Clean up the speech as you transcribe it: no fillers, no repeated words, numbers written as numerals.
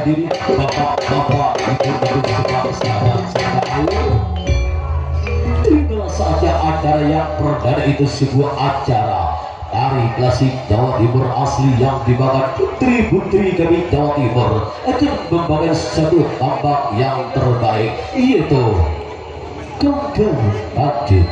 hadiri bapak-bapak ibu-ibu semua saudara-saudara, inilah saatnya acara yang perdana itu, sebuah acara dari klasik Jawa Timur asli yang dibawa putri-putri kami Jawa Timur akan membangun satu tambak yang terbaik, yaitu Gendang Badut.